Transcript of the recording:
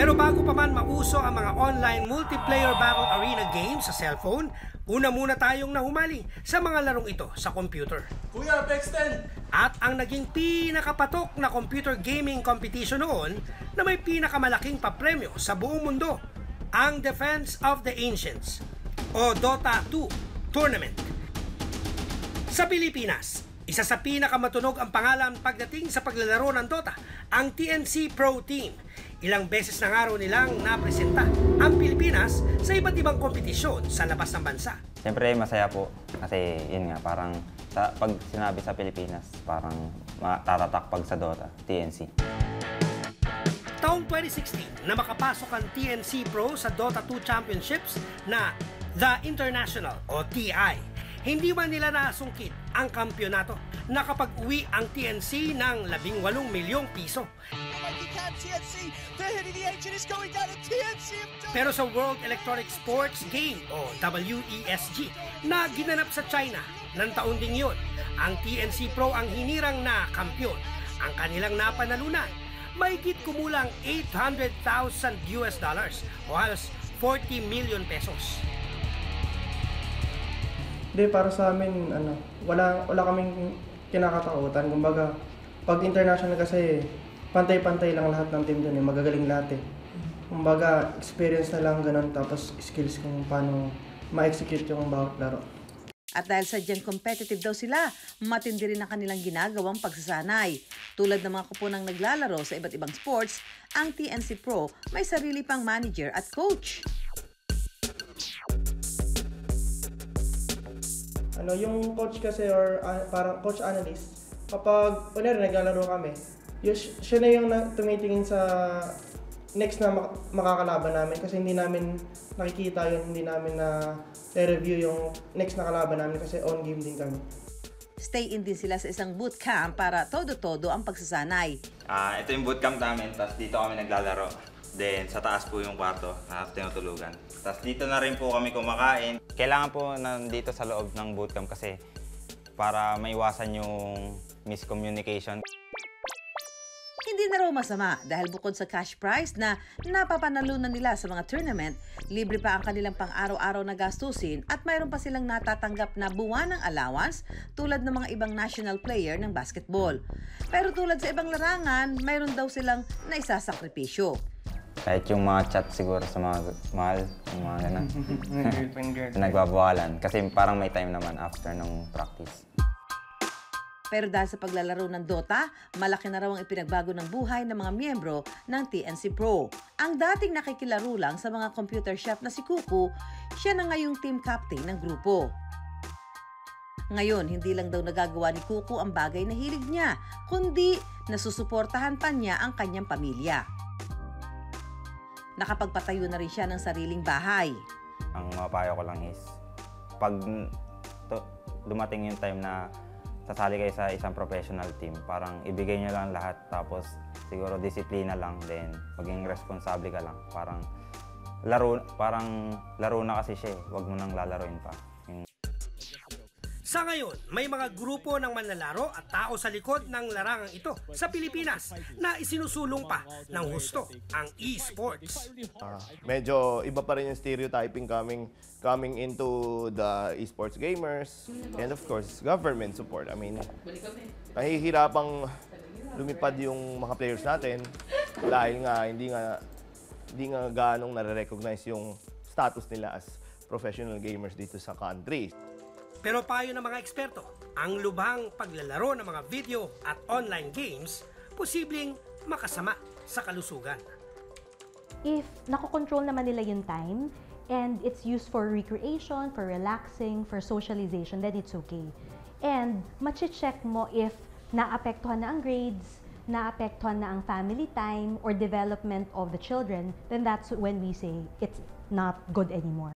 Pero bago pa man mauso ang mga online multiplayer battle arena games sa cellphone, una muna tayong nahumali sa mga larong ito sa computer. Kuya, Apex 10! At ang naging pinakapatok na computer gaming competition noon na may pinakamalaking papremyo sa buong mundo, ang Defense of the Ancients o Dota 2 Tournament. Sa Pilipinas, isa sa pinakamatunog ang pangalan pagdating sa paglalaro ng Dota, ang TNC Pro Team. Ilang beses na nga raw nilang napresenta ang Pilipinas sa iba't ibang kompetisyon sa labas ng bansa. Siyempre masaya po kasi yun nga, parang pag sinabi sa Pilipinas, parang matatatakpag sa Dota, TNC. Taong 2016 na makapasok ang TNC Pro sa Dota 2 Championships na The International o TI. Hindi man nila nasungkit ang kampyonato. Nakapag-uwi ang TNC ng 18 milyong piso. Pero sa World Electronic Sports Game o WESG na ginanap sa China ng taon ding yun, ang TNC Pro ang hinirang na kampiyon. Ang kanilang napanalunan, mahigit kumulang $800,000 o halos 40 milyon pesos. Hindi, para sa amin, ano, wala kaming kinakatakutan. Kumbaga, pag international kasi, pantay-pantay lang lahat ng team doon. Eh. Magagaling lahat eh. Kumbaga, experience na lang ganun, tapos skills kung paano ma-execute yung bawat laro. At dahil sadyang competitive daw sila, matindi rin ang kanilang ginagawang pagsasanay. Tulad ng mga kupunang naglalaro sa iba't ibang sports, ang TNC Pro may sarili pang manager at coach. Ano, yung coach kasi or parang coach analyst, kapag kunwari naglalaro kami, siya na yung tumitingin sa next na makakalaban namin kasi hindi namin nakikita yun, hindi namin na review yung next na kalaban namin kasi on game din kami. Stay in din sila sa isang bootcamp para todo-todo ang pagsasanay. Ito yung bootcamp namin, tapos dito kami naglalaro. Then, sa taas po yung kwarto na tinutulugan. Tapos dito na rin po kami kumakain. Kailangan po nandito sa loob ng bootcamp kasi para maiwasan yung miscommunication. Hindi na raw masama dahil bukod sa cash prize na napapanalunan nila sa mga tournament, libre pa ang kanilang pang-araw-araw na gastusin at mayroon pa silang natatanggap na buwanang allowance tulad ng mga ibang national player ng basketball. Pero tulad sa ibang larangan, mayroon daw silang naisasakripisyo. Kahit yung mga chat siguro sa mga mahal, yung mga ganun. Nagbabawalan kasi parang may time naman after ng practice. Pero dahil sa paglalaro ng Dota, malaki na raw ang ipinagbago ng buhay ng mga miyembro ng TNC Pro. Ang dating nakikilaro lang sa mga computer shop na si Kuko, siya na ngayong team captain ng grupo. Ngayon, hindi lang daw nagagawa ni Kuko ang bagay na hilig niya, kundi nasusuportahan pa niya ang kanyang pamilya. Nakapagpatayo na rin siya ng sariling bahay. Ang mapayo ko lang is, pag dumating yung time na sasali kayo sa isang professional team, parang ibigay nyo lang lahat, tapos siguro disiplina lang, then maging responsable ka lang. Parang laro na kasi siya, wag mo nang lalaroin pa. Sa ngayon, may mga grupo ng manlalaro at tao sa likod ng larangang ito sa Pilipinas na isinusulong pa ng husto ang e-sports. Medyo iba pa rin yung stereotyping coming into the e-sports gamers and of course government support. I mean, nahihirapang lumipad yung mga players natin dahil nga hindi nga ganong nare-recognize yung status nila as professional gamers dito sa country. Pero payo ng mga eksperto, ang lubhang paglalaro ng mga video at online games, posibleng makasama sa kalusugan. If nakokontrol naman nila yung time, and it's used for recreation, for relaxing, for socialization, then it's okay. And machi-check mo if naapektuhan na ang grades, naapektuhan na ang family time, or development of the children, then that's when we say it's not good anymore.